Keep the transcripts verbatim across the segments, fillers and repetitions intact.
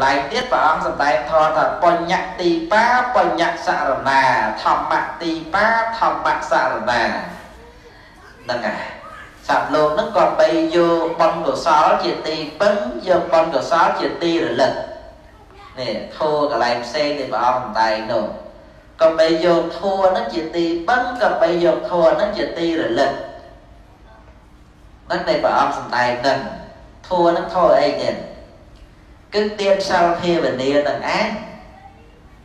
Lại tiết vào ông dần tay thọ thật Pon nhạc tì bá, pon nhạc xạ rầm nà Thọc mạc tì bá, thọc mạc xạ rầm nà Nâng à Sạp lộn nó còn bây vô bông đồ xó chìa tì bấn vô bông đồ xó chìa tì rồi lật nè thua cả lại xe thì vào ông dần tay nổ Còn bây vô thua nó chìa tì bấn Còn bây vô thua nó chìa tì rồi lật Nâng này vào ông dần tay nâng Thua nó thua ấy nhìn cứ tiêm sao khi về nia đằng án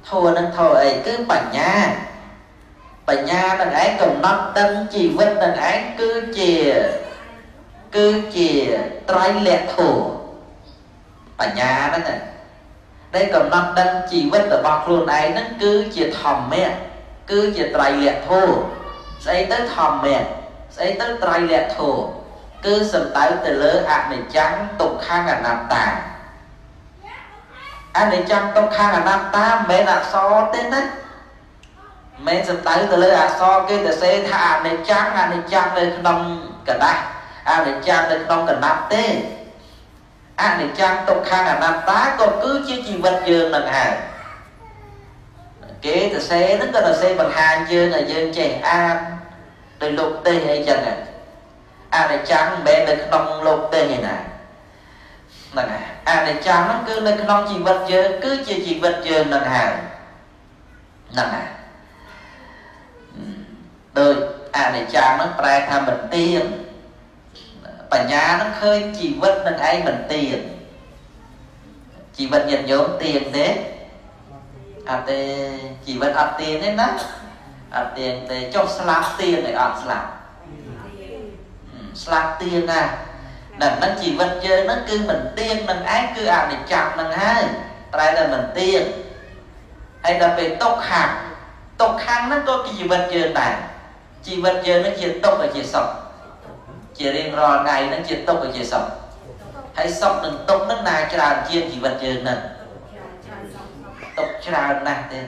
thua nên thôi cứ bằng nha bằng nha đằng án còn non tân chỉ vết đằng án cứ chìa cứ chìa trái lẹ thù bằng nha đó nè đây còn non tân chỉ vết ở bọc luôn ấy nó cứ chìa thầm mẹ cứ chìa trái lẹ thù xây tới thầm mẹ xây tới trái lẹ thù cứ sầm táo từ lỡ ạ này trắng tục khang là nằm tàn anh để chăm tông khang là nam ta mấy là so tên đấy mấy sập tới từ lưỡi à so kia từ xe thà anh để chăm anh để chăm lên đông cả đá anh để chăm lên đông cả nam tê anh để chăm tông khang là nam ta còn cứ chia chi vật dương lần hàng kia từ xe nó là xe bằng hàng dương là dương trẻ an từ lục tê hay chân này anh để chăm bé lên đông lục tê như này lần hàng à để chàng nó cứ lên không chỉ vật chơi cứ chỉ chỉ vật chơi lần hàng lần hàng đời à để chàng nó phải tham mình tiền bản nhà nó khơi chỉ vật lần ai mình tiền chỉ vật nhận nhóm tiền thế à tê chỉ vật ăn tiền đấy đó ăn tiền để cho slap tiền để ăn slap slap tiền à đằng nó chỉ vật chơi nó cứ mình tiên mình ái cứ ảo để chọc mình hay tại là mình tiên hay là về tốc hạt tốc hạt nó có cái gì vật chơi này chỉ vật chơi nó chỉ tốc và chỉ sọc chỉ riêng rò này nó chỉ tốc và chỉ sọc hay sọc đừng tốc nó này cho làm chiên chỉ vật chơi này tốc cho làm này tên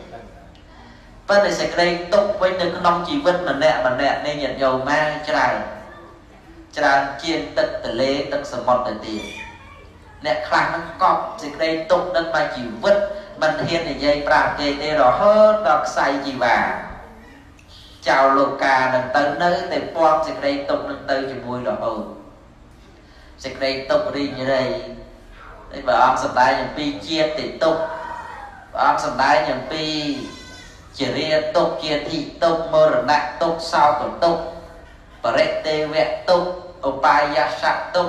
vấn đề sạch đây tốt với những nông chỉ vân mà nẹ mà nẹ nên nhận dầu ma cho này cho này chiên tật tử lê tật sầm mọt tử tiền nẹ khả năng cọp sạch đây tốt nâng mà chỉ vân mình hiện thì dây bạc kê tê đó hơn đọc say gì bà chào lô cà nâng tớ nơi tê bom sạch đây tốt nâng tớ cho vui đó hơn sạch đây tốt đi như đây đây bà ông sầm đáy những pi chiên tê tốt bà ông sầm đáy những pi chỉ riêng tục kia thị tục mơ rừng nạc tục sau của tục và rết tê vẹt tục ở bài giá sạc tục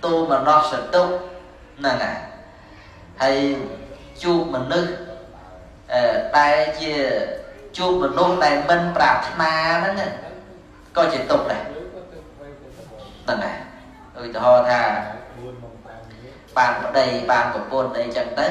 tu mà nó sẽ tục nâng à hay chụp mà nước tay chìa chụp mà nôn tay mình bạc mà đó nè coi chỉ tục này nâng à ôi thơ hò thà bàn của đây bàn của bồn đây chẳng tới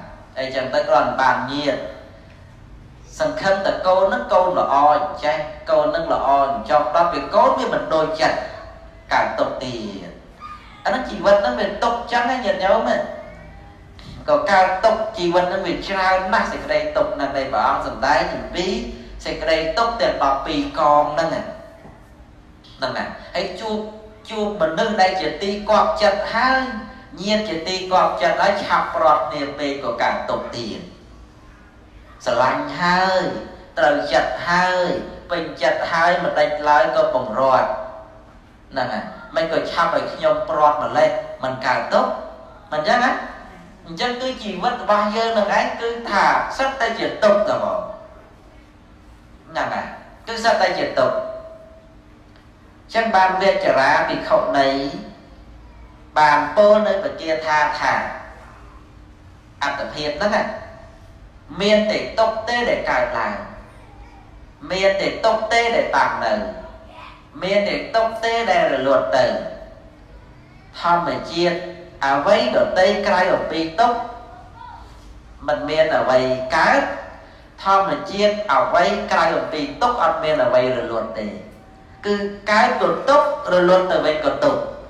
đây chẳng tới còn bàn nhiệt sân khâm là cô nó cô là oi chai cô nó là oi cho đó việc cốt với mình đôi chặt cả tục tiền nó chỉ vật nó về tục chẳng hay nhận nhau mình còn cả tục chỉ vật nó về trao nó sẽ đây tục là đây bảo ông dần tay nhìn ví sẽ đây tục tiền bảo bì con đó nè nè nè hãy chua chua mình nâng đây chỉ ti quạt chặt hai nhiên chỉ ti còn chân nói chạp rọt niềm bê của cả tục tiền sợ lạnh hơi trời chật hơi bình chật hơi mà đánh lái có bồng rọt nè nè mình có chạp bởi nhóm rọt mà lên mình càng tốt mình chắc á Chân cứ chỉ mất bao nhiêu là anh cứ thả sắp tay chuyển tục rồi bỏ nhà này cứ sắp tay chuyển tục chân bàn việc trở ra bị khẩu này bàn bố nơi vật kia tha thả ăn tập hiện đó này miền để tục tê để cài lại miền để tục tê để tạm nở miền để tục tê để luật tử thon về chia à vây đổ tây cài đổ pi tốc mình miền ở vây cá thon về chia à vây cài đổ pi tốc ăn miền ở vây rồi luật tử cứ cái đổ tốc rồi luật tử vây còn tục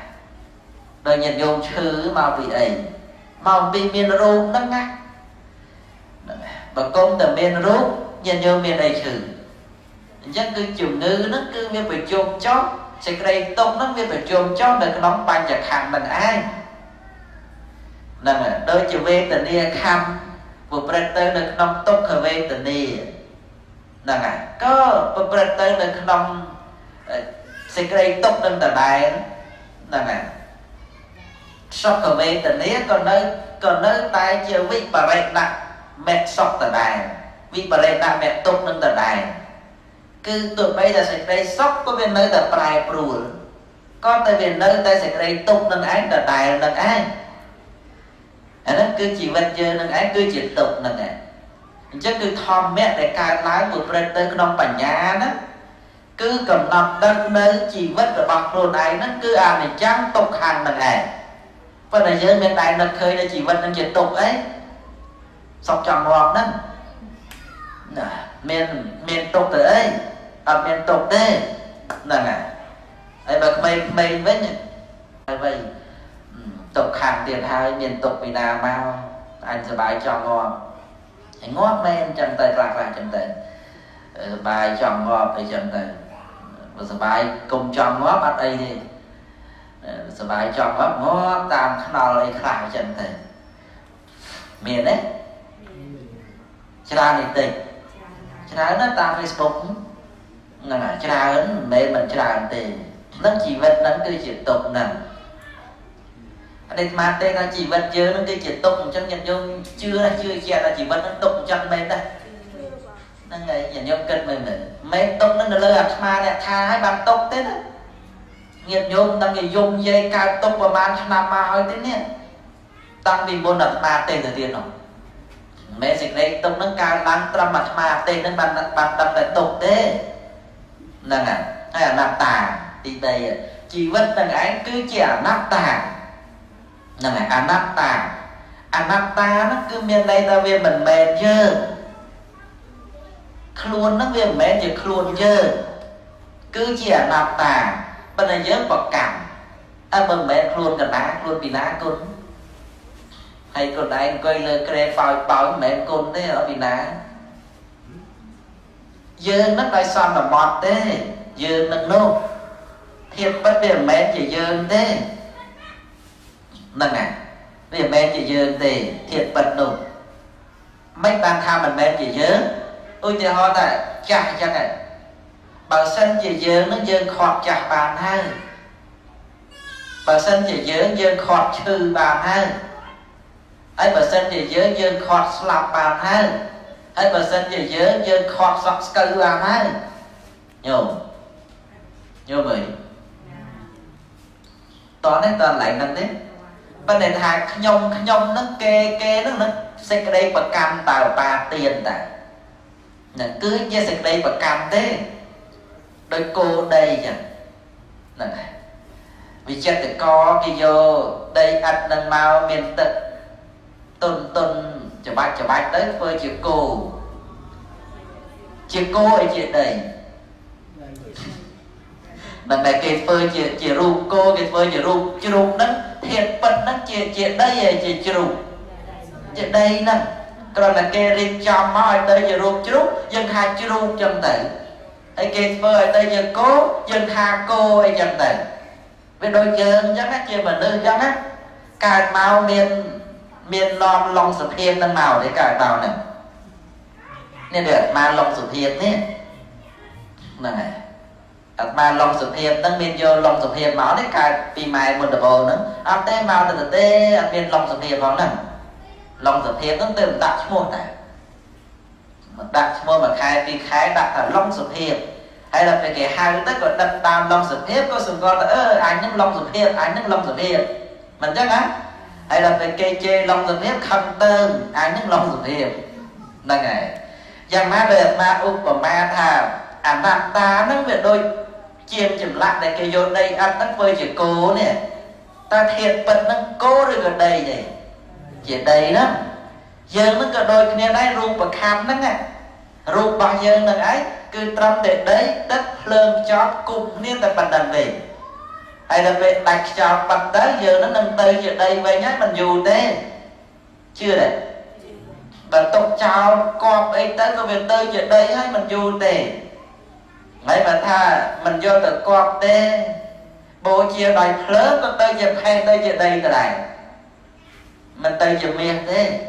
đời nhận dùng chữ mà vì ấy mà vì miền rôn đó ngay bà công từ miền rốt nhìn vô miền đầy thử chắc cứ chiều ngư nó cứ miền phải chôn chót sẽ đây tông nó miền phải chôn chót để cái nóng bàn nhạc hàng mình ai là đôi chiều về tình đi khăm vừa bật tới được nóng tông khởi về tình đi là có vừa bật tới được nóng sẽ đây tông nâng tờ bài là sọc khởi về tình đi còn nơi còn nơi tay chiều vị bà rạch nặng mẹ sọc tờ đài vì bà lên ta mẹ tốt nâng tờ đài cứ tụi bây giờ sẽ đây sọc có bên nơi tờ bài bùa có tới bên nơi ta sẽ đây tốt nâng án tờ đài nâng án ở đó cứ chỉ vật chơi nâng án cứ chỉ tục nâng án chứ cứ thòm mẹ để cài lái một bên tới nông bà nhà đó cứ cầm nọc đất nơi chỉ vật và bọc luôn ấy nó cứ à này trắng tục hàng nâng án và là dưới bên đài nâng khơi để chỉ vật nâng chỉ tục ấy sọc tròn ngọt đó miền miền tục tới ấy ở miền tục đấy là này ấy mà mày mày với nhỉ vậy tục hàng tiền hai miền tục vì nào mau anh sẽ bài tròn ngọt anh ngót mày em chân tay lạc lạc chân tay bài tròn ngọt thì chân tay và sẽ bài cùng tròn ngót ở đây đi sẽ bài tròn ngót ngót tam khăn nào lấy khải chân tay miền đấy chả này tịnh chả nó ta Facebook là chả ấn mẹ mình chả tiền nó chỉ vật nó cứ chỉ tục nè ở đây mà tên là chỉ vật chứ nó cứ chỉ tục trong nhận dung chưa chưa chè là chỉ vật nó tục trong mẹ đây nó ngày nhận dung kênh mình mình mẹ tục nó lơ ạt mà này tha hay bàn tục thế đó nhận dung tăng người dùng dây cao tục và mang cho nam mà hỏi thế nè tăng vì bốn đợt mà tên rồi tiền rồi mẹ dịch đây tông nâng cao lắng trăm mặt mà tên nâng bàn bàn tâm lại tục thế nâng à hay là nạp tà thì đây chỉ vẫn nâng anh cứ chỉ là nắp tà nâng à à nắp tà à nắp tà nó cứ miền đây ta về mình mệt chứ luôn nó về mệt chứ luôn chứ cứ chỉ là nắp tà bên này nhớ bọc cảm ta bừng mệt luôn cả đá luôn bị đá cún hay còn anh quay lời kê phòi bói mẹ con thế ở Việt Nam dơ nó đòi son là mọt thế dơ nâng nô thiệt bất biệt mẹ chỉ dơ thế nâng à vì mẹ chỉ dơ thế thiệt bật nụ mấy bàn tham mình mẹ chỉ dơ ôi thì họ tại chả chăng này bằng sân chỉ dơ nó dơ khọt chả bàn hai bằng sân chỉ dơ dơ khọt trừ bàn hai ấy bà sinh thì dơ dơ khọt lọc bàn hai ấy bà sinh thì dơ dơ khọt sọc cơ bàn hai nhô nhô mày toàn đấy toàn lại nâng đấy vấn đề thà nhông nhông nó kê kê nó nó sẽ đây bà cam tàu bà tiền tại là cứ như sẽ đây bà cam thế đôi cô đây vậy là vì chết thì có cái vô đây ăn nâng mau miền tịch tuần tuần cho bạch cho bạch tới với chị cô chị cô ấy chị đây lần này cái phơi chị chị ru cô cái phơi chị ru chị ru đó thiệt bật nó chị chị đây chị chị ru Chứ đây nè, còn là kê riêng chom mà ở đây giờ ruột chứ rút, dân hai chứ ruột dân tệ. Ở kê phơ ở đây giờ cố, dân hà cô ở dân tệ. Vì đôi dân dân á, chê mà nữ dân á, cài mau miền, miền non Long Sopheap nâng màu để cài màu nè. Nên được mà Long Sopheap nè. Nè này. Mà Long Sopheap nâng miền vô Long Sopheap máu để cài vì mày một đập hồ nữa. Ở đây màu từ tế miền Long Sopheap máu nè. Long Sopheap nó từ đặt mua này, đặt mua mà khai thì khai đặt là Long Sopheap hay là về cái hai cái gọi đặt tam Long Sopheap có sừng con là ơ anh những Long Sopheap anh những Long Sopheap mình chắc á, hay là về cái chơi Long Sopheap không tương anh những Long Sopheap là ngày, giang má về má úp và má thà anh đặt ta nó về đôi chiên chìm lặng để cái vô đây ăn tắc với chỉ cố nè, ta thiệt bật nó cố được ở đây này. Chỉ đây đó, dân nó có đôi kia này rụp bằng khám đó nghe. Rụp bằng dân nó ấy, cứ trong để đấy, đất lơm chót cục nên ta bằng đàn về. Hay là về đặt chót bằng tới dân nó nâng tư chỉ đây vậy nhá, mình dù thế. Chưa đấy. Bằng tục chót cọp ấy tới có việc tư chỉ đây hay mình dù thế. Lấy mà tha, mình vô tự cọp thế. Bộ chia đòi phớp có tư chỉ hay tư chỉ đây tới đây. Mình tới chịu miệng thế,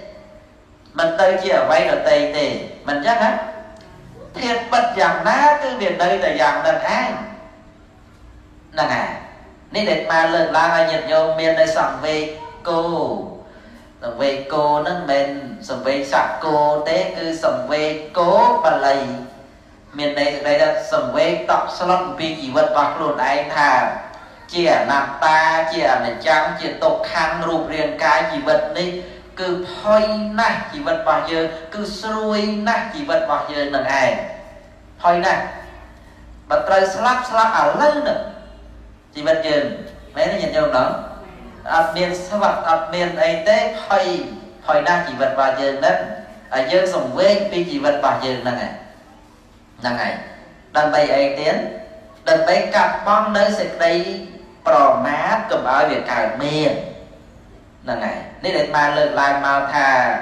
mình tới chịu ở vay ở tây thế, mình chắc á thiệt bất dạng ná cứ biển đây là dạng đàn ai nè nè nên để mà lợn la ai nhận vô miền đây sẵn về cô sẵn về cô nâng mình sẵn về sẵn cô thế cứ sẵn về cô và lầy miền đây đây là sẵn về tóc sẵn vì gì vật bạc luôn ai thà chỉ ở nằm ta, chỉ ở nằm trắng, chỉ tục khăn rụp riêng cái chỉ vật đi cứ phơi nát chỉ vật bỏ dơ, cứ xui nát chỉ vật bỏ dơ nâng ai phơi nát bật trời slap slap ở lâu nữa chỉ vật dơ, mấy nó nhận nhau đó ập miền sắp vật, ập miền ấy tế phơi phơi nát chỉ vật bỏ dơ nâng ở dơ sống quên vì chỉ vật bỏ dơ nâng ai nâng ai đàn bày ấy tiến đàn bày cặp bóng nơi sẽ đây bỏ mát cầm ở việc cài miền nè này nên để mà lượt lại mà thà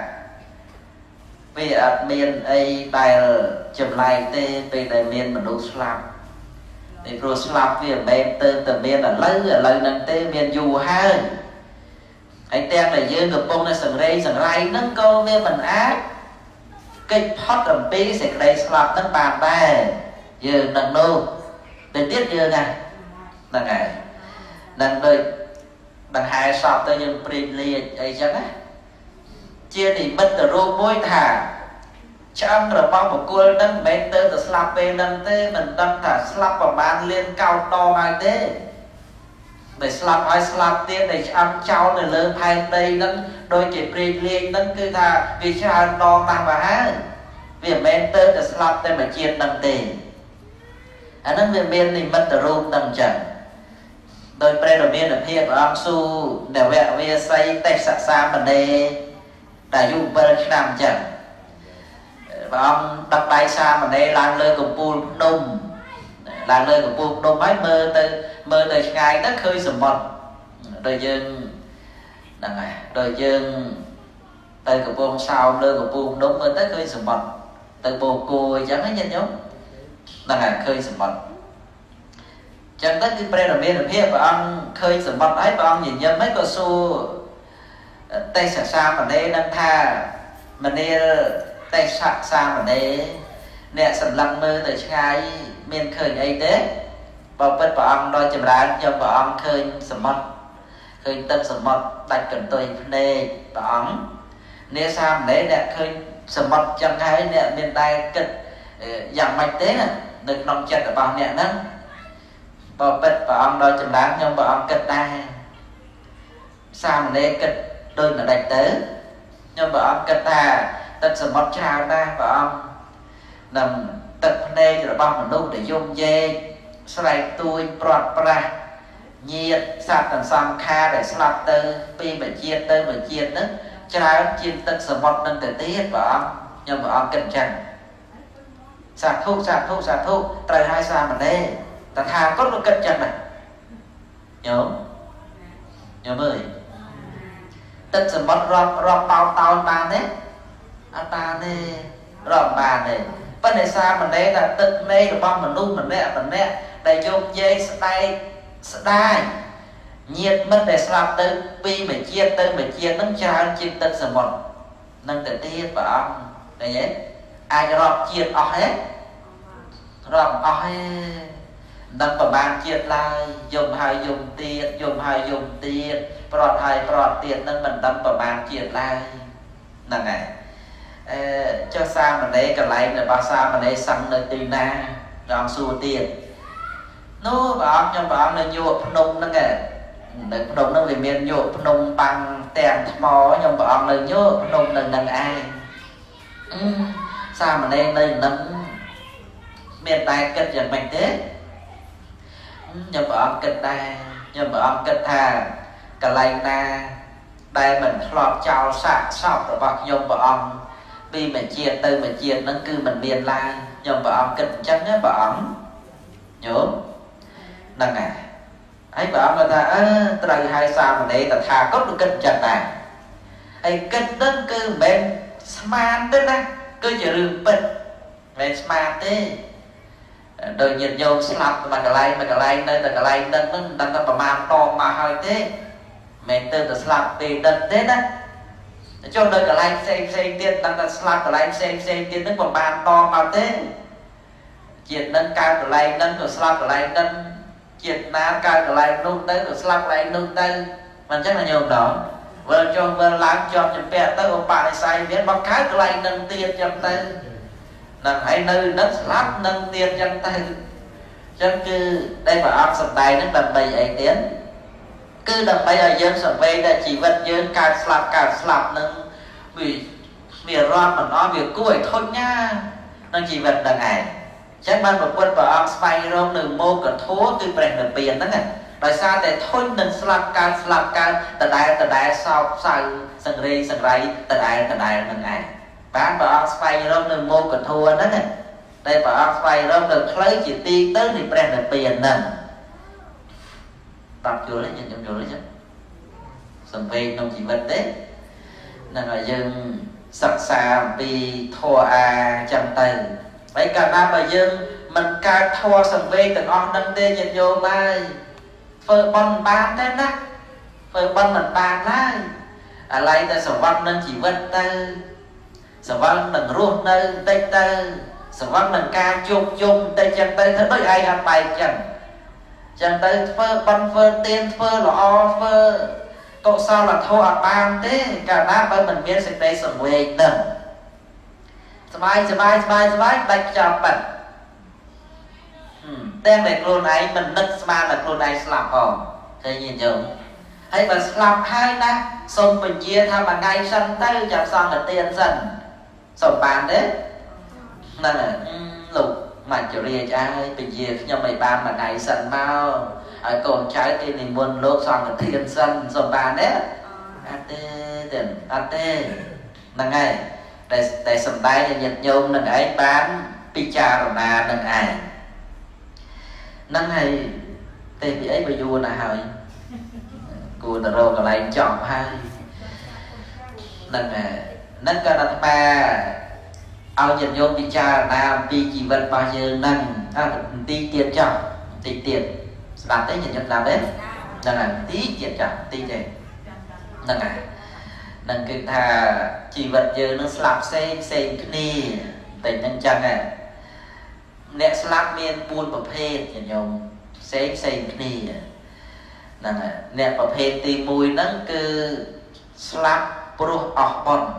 vì ở miền ấy bài chụp lại tê về đại miền mình đủ slap để rồi slap về miền từ từ miền là lấy ở lấy nâng tê miền dù ha anh tem này dưa ngập bông này sừng rây sừng ray nâng câu miền mình ác cái hot đầm pí sẽ đây slap nâng bàn tay dưa nâng nô để tiết dưa này nâng này nâng đôi bằng hai sọp tới những bình liệt ấy chẳng á chia thì mất từ rô môi thả trong rồi bóng một cô nâng mấy tư từ slap về nâng thế mình nâng thả slap vào bàn lên cao to ngay thế để slap hay slap tiên để chăm cháu để lớn hai đây nâng đôi chỉ bình liệt nâng cứ thả vì cháu to nằm vào hát vì mấy tư từ slap đây mà chia nâng tiền anh nâng về bên thì mất từ rô nâng chẳng tôi bây giờ biết là thiệp ông su để vẹn về xây tách sạc xa mình đi đã dùng bởi làm chẳng và ông đặt tay xa mình đi làng lơi của bùn đông làng lơi của bùn đông ấy mơ tới mơ tới ngày tất khơi sầm bọt đời dương đời dương tới của bùn sao lơi của bùn đông mơ tất khơi sầm bọt tới bồ cùi chẳng thấy nhanh nhúng là khơi sầm bọt chẳng tất cái bây giờ biết là thiệp và ông khơi sầm bọt ấy và ông nhìn nhầm mấy con su tay sạc xa mà đây đang tha mà đây tay sạc xa mà đây nè sầm lăng mơ tới ngay miền khơi ấy đấy và bên bà ông đôi chầm lá nhầm bà ông khơi sầm bọt khơi tâm sầm bọt đặt cần tôi nè bà ông nè xa mà đấy nè khơi sầm bọt chẳng hay nè miền tay cực giảm mạch thế nè đừng nòng chặt ở bà nè nâng bà bật bà ông đôi chùm đám nhưng bà ông kết đa sao mà để kết đôi mà đánh tớ nhưng bà ông kết đa tất sự mất trao đa bà ông nằm tật nê rồi bà mình đúc để dùng dê xoay tui bọt bọt nhiệt sạc tầm xong kha để sạc tơ pi mà chiên tơ mà chiên nữa trao chiên tất sự mất nâng tử tiết bà ông nhưng bà ông kết chẳng sạc thuốc sạc thuốc sạc thuốc trời hai sao mà nê ta thà có luôn cất chân này nhớ nhớ mới Tất cả bọn rộp rộp tao tao bà nế Anh ta nế rộp bà nế Bất nế xa mình đây là tất nế bọn mình luôn mình nế mình nế Để dùng dây xa tay xa tay Nhiệt mất để xa lập tư Vì mình chia tư mình chia nâng cho anh chìm tất cả bọn Nâng tự thiết vào ông Đấy nhé Anh rộp chiệt ọc hết Rộp ọc hết Nâng vào bàn chiệt lại Dùng hai dùng tiết Dùng hai dùng tiết Prọt hai prọt tiết nâng mình tâm vào bàn chiệt lại Nâng này Cho sao mà đây cả lấy Để bảo sao mà đây sẵn nơi tư na Rồi ông xua tiết Nó bảo nhưng bảo nó nhuộp nông nâng này Nâng nông vì miền nhuộp nông bằng Tèm mò nhưng bảo nó nhuộp nông nâng nâng ai Sao mà đây nơi nâng Miền tay kết dẫn mạnh thế Nhưng bảo ông kết ta Nhưng bảo ông kết thà Cả lành na Đây mình lọt trao sạc sọc rồi bọc Nhưng bảo ông Vì mình chia tư mình chia nâng cư mình miền lai Nhưng bảo ông kết chắc nhé bảo ông Nhớ Nâng à Hãy bảo ông là ta Từ đây hai sao mà đây ta thà cốt được kết chẳng này Hãy kết nâng cư bên Smart đấy nè, cứ chữ rừng bật Về smart đấy Đôi nhìn vô sẽ lập mà cả lành, mà cả lành nơi, mà cả lành đất Nâng ta bà màn to mà hỏi thế Mình từ ta sẽ lập về đất thế nè Cho đời cả lành xem xem tiên, ta sẽ lập cả lành xem xem tiên Nâng bà màn to mà thế Chuyện nâng cao cả lành, nâng ta sẽ lập cả lành đất Chuyện ná cao cả lành, nâng ta sẽ lập cả lành nâng ta Mình chắc là nhiều đó Vâng cho vâng lắng cho chụp bè tới ông bà này sai viết bằng cái lại nâng tiền chân tư Nâng hay nơi đất lắp nâng tiền chân tư Chân cứ đây mà ông sẵn tay nâng đầm bầy ấy tiến Cứ đầm bầy ở dân sẵn vây để chỉ vật dân càng sạp càng sạp nâng Vì mìa ron mà nó mìa cuối thôi nha Nâng chỉ vật đằng này Chắc ban một quân bà ông sẵn vây rông nâng mô cửa thố cứ bệnh nâng biển nâng này Tại sao để thôi nâng sạp càng sạp càng Tại đây tại đây sọc sạc sân rì sân rây Tại đây tại đây nâng này Bạn bà ông xoay rộng nâng mô cửa thua đó nè Đây bà ông xoay rộng nâng khlấy chỉ tiên tới thì bệnh nâng biển nâng Tập chùa lấy nhìn chùa lấy chứ Sầm viên nông chỉ vật đấy Nâng là dân sạc xa vì thua à chăm tay Vậy cả năm bà dân mình ca thua sầm viên từng ông nâng tê nhìn vô mai Phở bần bàn thế nè Phở bần mình bàn lại Ở đây ta sở văn nâng chỉ vật tư Sở văn nâng ruột nâng tê tư Sở văn nâng ca chung chung tê chân tư Thế đối ai hạt bài chân Chân tư phở bần phở tiên phở lọ phở Cậu sao là thô hạt bàn thế Cả nát bởi mình biết sẽ đây sở nguyên nâng Sở bài sở bài sở bài sở bài bạch cho bật Tên về khuôn ấy mình nâng sma là khuôn ấy sạp hồn Thế nhìn chung Hãy mà sạp hai nè Xong mình chia thăm bằng ngay sân tới Chạm xong là tiên sân Xong bàn đấy Nên là lục mà chủ rìa trái Bình dìa nhưng mày bàn bằng ngay sân mau Ở cồn trái thì mình muốn lốt xong là tiên sân Xong bàn đấy A tê A tê Nâng ấy Để xong tay thì nhật nhung nâng ấy bán Picha rồi nà nâng ấy Nâng hay tên vị ấy bà vua nà hỏi Cô nà rô còn lại chọn hay Nâng à Nâng cơ nà bà Áo nhận vô tí cha nà Vì chỉ vật bao giờ nâng Tí tiệt chọn Tí tiệt Bạn thấy nhận nhận làm đấy Nâng à tí tiệt chọn Tí tiệt Nâng à Nâng cực thà Chỉ vật giờ nâng sạp xem xem cái này Tình nâng chân à Nè sạp miên buôn bập hên Nhìn nhông Xếp xếp cái này Nè bập hên tì mùi nâng cư Sạp bố ọc bọn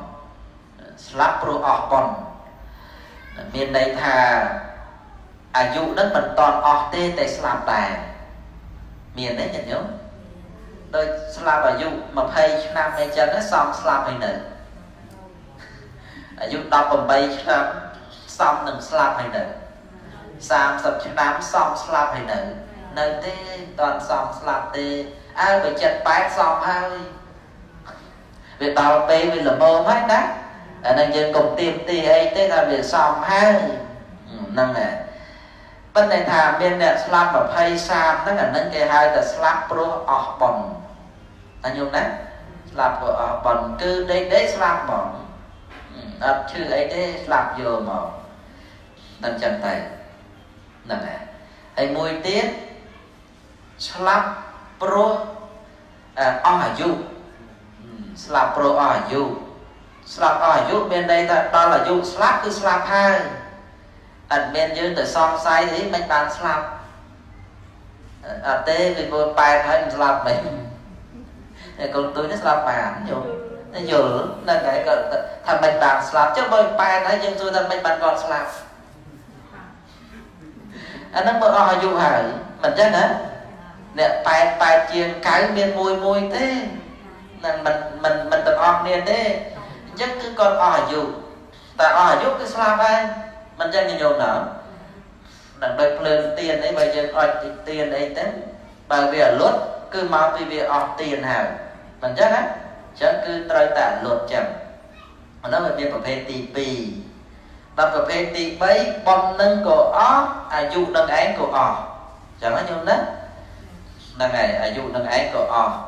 Sạp bố ọc bọn Miên này thà À dụ nâng bần toàn ọc tê tê sạp đài Miên đấy nhìn nhông Đôi sạp à dụ Mập hên năm hay chân á xong sạp hay nữ À dụ đọc bầm bây Xong nâng sạp hay nữ Sạm sập chứ nám xong sạp hay nữ Nơi thế toàn xong sạp thế Ai bởi chật bát xong hay Vì tàu bê vì là mồm hết đó Nên dân cũng tìm tì ấy thế là vì xong hay Nâng này Bất này thà bên này sạp và phây sạm Nâng cái hai là sạp bố ọt bồn Nâng nhung đấy làm vợ bẩn cứ đấy đấy làm bẩn đặt chữ ấy đấy làm vừa mà đặt chân tay nè ấy mùi tiết làm pro ở du làm pro ở du làm ở du bên đây ta đó là du làm cứ làm hai ẩn bên dưới để xong sai thì mình bàn làm ở đây mình buồn bài hay làm mình còn tôi nó làm bàn nhiều nó nhiều là cái thằng mình bàn làm chứ bơi bài đấy nhưng tôi thằng mình bàn còn làm anh nó mới ở du hải mình chắc nữa nè bài bài chiên cái bên môi môi thế nên mình mình mình tập học nè thế chắc cứ còn ở du ta ở du cứ làm bài mình chắc nhiều nữa đằng đây lên tiền đấy bây giờ coi tiền đấy thế bởi vì ở lót cứ mau vì việc ọt tiền hả mình chắc á chắc cứ trai tạ lột chậm mà nó về việc của phê tì pì đọc của phê tì bấy bom nâng cổ ó à dụ nâng án cổ ọ chẳng có nhung đó đằng này à dụ nâng án cổ ọ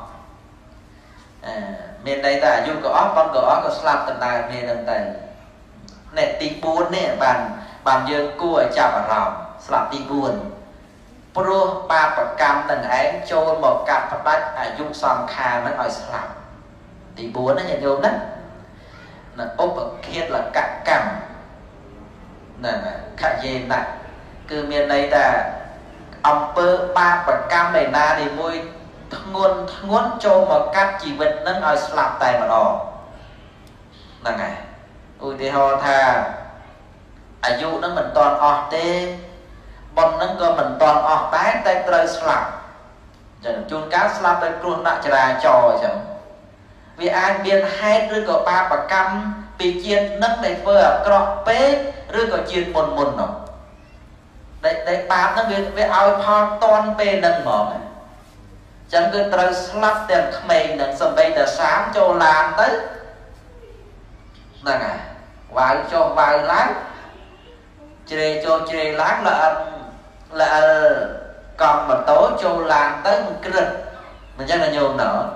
à bên đây ta à dụ cổ ó bom cổ ó có slap tận đài bên đằng tay này tì bốn nè bàn bàn dương cua ở chào bà rào slap tì buồn Pro ba bậc cam tầng án cho một cặp phát bách à dung xong khá mới hỏi sẵn thì bốn nó nhận dụng đó là ốp bậc khiết là cặp cằm là khả dên này cứ miền đây là ông bơ ba bậc cam này na thì môi ngôn ngôn cho một cặp chỉ vật nó hỏi sẵn tay mà đó là này ui thì họ thà à dung nó mình toàn ọt tê bọn nâng cơ mình toàn ọt tái tay trời sạp chẳng chung cá sạp tay khuôn nạ trả trò chẳng vì ai biết hai rư có ba bà căm vì chiên nâng này vừa cọp bế rư có chiên mồn mồn nó đấy đấy ba nó biết với ai phó toàn bê nâng mở mà chẳng cứ trời sạp tên khmê nâng xâm bây đã sáng cho làm tới nâng à vài cho vài láng chê cho chê láng là là còn mà tối cho làm tới một cái rừng mình chắc là nhiều nữa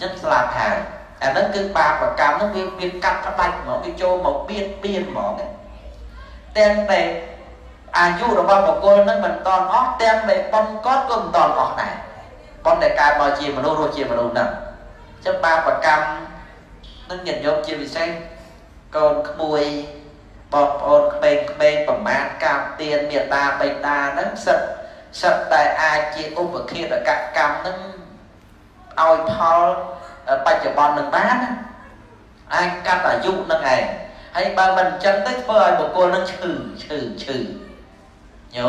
chắc làm hàng à nó cứ ba và cam nó viên viên cắt phát bạch một cái cho một biên biên một cái tên này à du là bao một cô nó mình toàn ót tên này con có con toàn ót này con này cài bao chìm mà đâu rồi chìm mà đâu nè chắc ba và cam nó nhìn vô chìm bị xanh còn mùi bọn bọn bên bên bằng mát cao tiền miền ta bên ta nắng sập sập tại ai chị ôm ở kia là cặp cam nắng ao thò bay chở bọn nắng bán ai cắt là dụng nắng này hay ba mình chân tới phơi một cô nắng chừ chừ chừ nhớ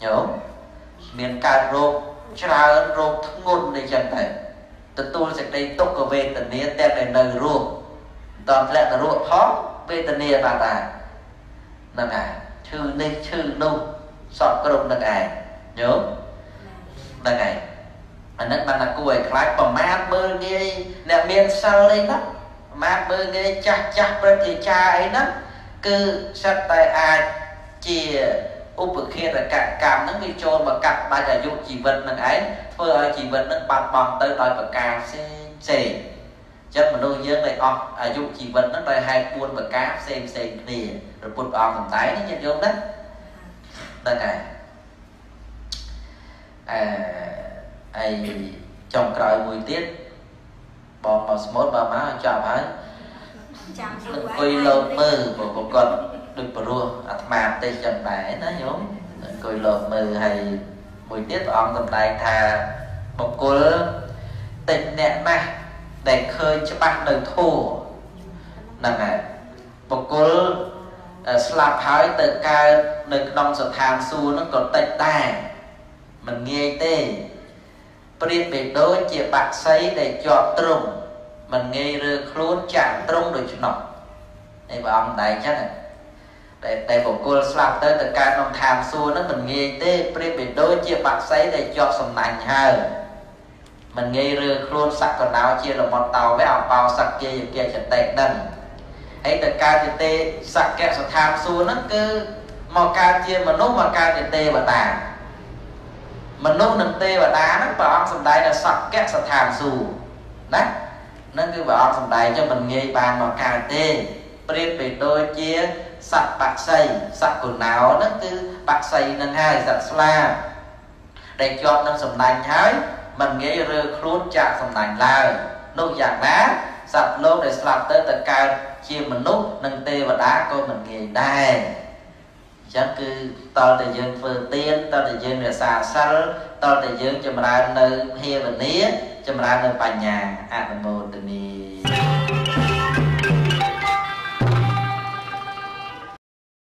nhớ miên ca rô trả rô thức ngôn này chẳng thể tự tu sẽ đây tốt cổ về tình nghĩa tên này nơi rô toàn lẽ là ruột khó về tình yêu bà ta nâng à chư nên chư nụ sọt cơ đồng nâng à nhớ nâng à nâng bà là cuối khái bà mát bơ nghe nè miên sao lên đó mát bơ nghe chắc chắc bà thì cha ấy đó cứ sắp tay ai chìa úp ở kia là cả cảm nâng bị trôn mà cặp bà giả dụng chỉ vật nâng ấy phơi ơi chỉ vật nâng bạc bọc tới đòi bà càng xê xê chắc mà đôi dương này ọt à dụ chỉ vấn nó đòi hai cuốn và cá xem xem nè rồi bụt ọt thầm tái nó nhận dụng đó đây này à ai chồng cõi mùi tiết bò bò smot bò má chạm ấy đừng quay lột mơ của con con đừng bờ rùa à mà tây chân bãi nó nhúng đừng quay lột mơ hay mùi tiết ọt thầm tái thà một cô tình nẹn mà để khơi cho bạn đời thù nè này một cô slap hỏi từ ca được nông sở tham su nó còn tệ tài mình nghe tê biết bị đối chia bạc sấy để chọn trùng mình nghe rơ khốn chẳng trông được nó thì bà ông này chắc này để để bộ cô làm tới từ cái nông tham xua nó mình nghe thế pre bị đôi chia bạc sấy để cho sầm nành hơn mình nghe rơ khốn sắc còn áo chia là một tàu với áo bao sắc kia gì kia chặt tẹt đần ấy từ cái thì tê sắc kẹo sầm tham xua nó cứ một cái chia mà nốt một cái thì tê và tàn mình nốt nâng tê và đá nó bảo ông sầm đây là sắc kẹo sầm tham xua đấy nó cứ bảo ông sầm đây cho mình nghe bàn một cái tê pre bị đôi chia sạch bạc xây, sạch quần áo nó cứ bạc xây nâng hai sạch xa để chọn nâng sầm nành hái mình nghe rơ khốn chạc sầm nành lao nông dạng đá sạch lô để sạch tới tận cao chia mình nút nâng tê và đá coi mình nghe đây chẳng cứ to để dương phương tiên to để dương để xa sâu to để dương cho mình ăn nơi hê và nía cho mình ăn nơi bà nhà à mình mô tình